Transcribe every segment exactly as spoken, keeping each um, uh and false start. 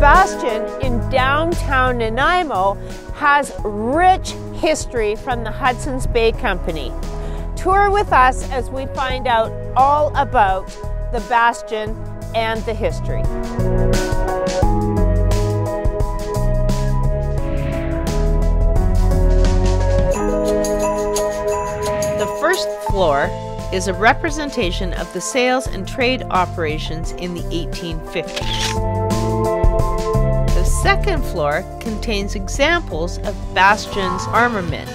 Bastion in downtown Nanaimo has rich history from the Hudson's Bay Company. Tour with us as we find out all about the Bastion and the history. The first floor is a representation of the sales and trade operations in the eighteen fifties. The second floor contains examples of Bastion's armament.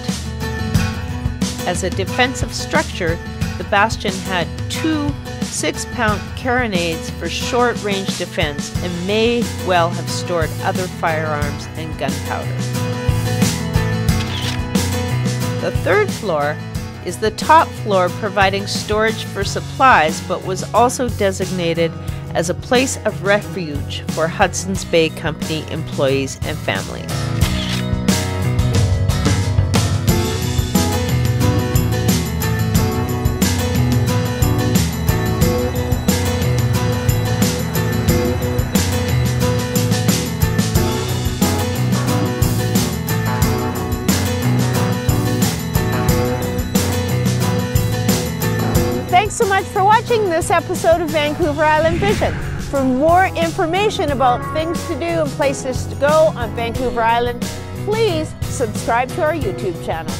As a defensive structure, the Bastion had two six-pound carronades for short-range defense and may well have stored other firearms and gunpowder. The third floor is the top floor, providing storage for supplies, but was also designated as a place of refuge for Hudson's Bay Company employees and families. Thanks so much for watching this episode of Vancouver Island Vision. For more information about things to do and places to go on Vancouver Island, please subscribe to our YouTube channel.